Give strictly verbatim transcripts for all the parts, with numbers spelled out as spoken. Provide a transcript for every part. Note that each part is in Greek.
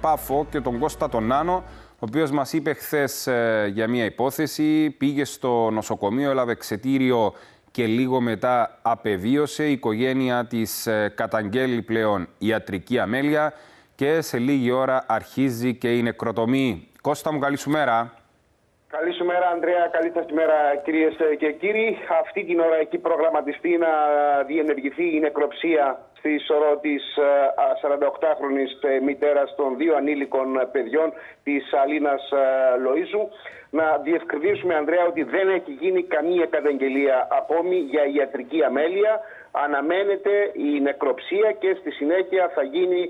Πάφο και τον Κώστα τον Νάνο, ο οποίος μας είπε χθες για μια υπόθεση, πήγε στο νοσοκομείο, έλαβε εξετήριο και λίγο μετά απεβίωσε. Η οικογένεια της καταγγέλει πλέον ιατρική αμέλεια και σε λίγη ώρα αρχίζει και η νεκροτομή. Κώστα μου, καλή σου μέρα. Καλή σου μέρα, Ανδρέα. Καλή σας ημέρα, κυρίες και κύριοι. Αυτή την ώρα έχει προγραμματιστεί να διενεργηθεί η νεκροψία στη σωρό της σαρανταοκτάχρονης μητέρας των δύο ανήλικων παιδιών της Αλήνας Λοΐζου. Να διευκρινίσουμε, Ανδρέα, ότι δεν έχει γίνει καμία καταγγελία ακόμη για ιατρική αμέλεια. Αναμένεται η νεκροψία και στη συνέχεια θα, γίνει,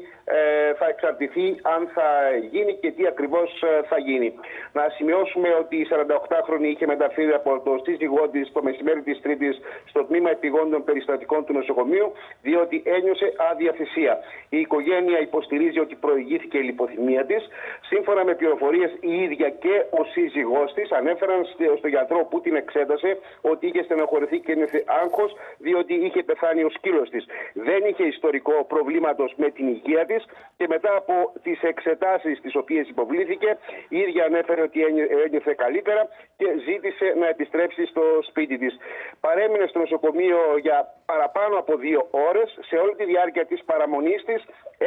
θα εξαρτηθεί αν θα γίνει και τι ακριβώς θα γίνει. Να σημειώσουμε ότι η σαρανταοκτάχρονη είχε μεταφέρει από το σύζυγό της το μεσημέρι της Τρίτης στο τμήμα επιγόντων περιστατικών του νοσοκομείου, διότι ένιωσε αδιαθυσία. Η οικογένεια υποστηρίζει ότι προηγήθηκε η λιποθυμία της. Σύμφωνα με πληροφορίες, η ίδια και ο σύζυγός της ανέφεραν στον γιατρό που την εξέτασε ότι είχε στενοχωρηθεί και ένιωθε άγχος, διότι είχε πεθάνει ο σκύλος της. Δεν είχε ιστορικό προβλήματος με την υγεία της και μετά από τις εξετάσεις τις οποίες υποβλήθηκε, η ίδια ανέφερε ότι ένιωθε καλύτερα και ζήτησε να επιστρέψει στο σπίτι της. Παρέμεινε στο νοσοκομείο για παραπάνω από δύο ώρες. Σε όλη τη διάρκεια της παραμονής της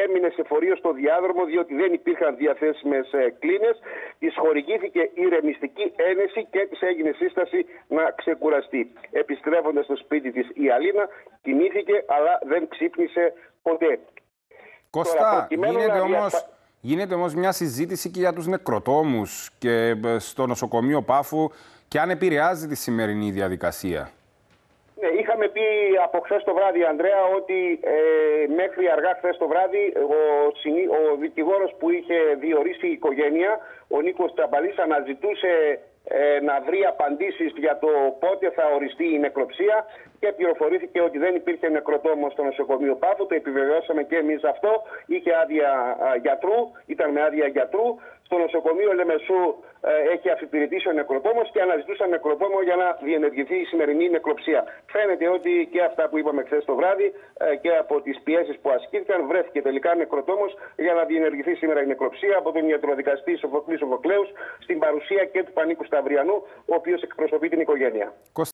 έμεινε σε φορείο στο διάδρομο, διότι δεν υπήρχαν διαθέσιμες κλίνες. Της χορηγήθηκε ηρεμιστική ένεση και της έγινε σύσταση να ξεκουραστεί. Επιστρέφοντας στο σπίτι της, η Αλήνα κοιμήθηκε, αλλά δεν ξύπνησε ποτέ. Κώστα, γίνεται όμως, γίνεται όμως μια συζήτηση και για τους νεκροτόμους και στο νοσοκομείο Πάφου και αν επηρεάζει τη σημερινή διαδικασία. Είχαμε πει από χθες το βράδυ, Ανδρέα, ότι ε, μέχρι αργά χθες το βράδυ ο, ο δικηγόρος που είχε διορίσει η οικογένεια, ο Νίκος Τραμπαλής, αναζητούσε ε, να βρει απαντήσεις για το πότε θα οριστεί η νεκροψία και πληροφορήθηκε ότι δεν υπήρχε νεκροτόμο στο νοσοκομείο Πάφου. Το επιβεβαιώσαμε και εμείς αυτό. Είχε άδεια γιατρού, ήταν με άδεια γιατρού. Το νοσοκομείο Λεμεσού ε, έχει αφιπηρετήσει ο νεκροτόμος και αναζητούσαν νεκροτόμο για να διενεργηθεί η σημερινή νεκροψία. Φαίνεται ότι και αυτά που είπαμε χθες το βράδυ ε, και από τις πιέσεις που ασκήθηκαν βρέθηκε τελικά νεκροτόμος για να διενεργηθεί σήμερα η νεκροψία από τον ιατροδικαστή Σοφοκλή Σοφοκλέους στην παρουσία και του Πανίκου Σταυριανού, ο οποίος εκπροσωπεί την οικογένεια.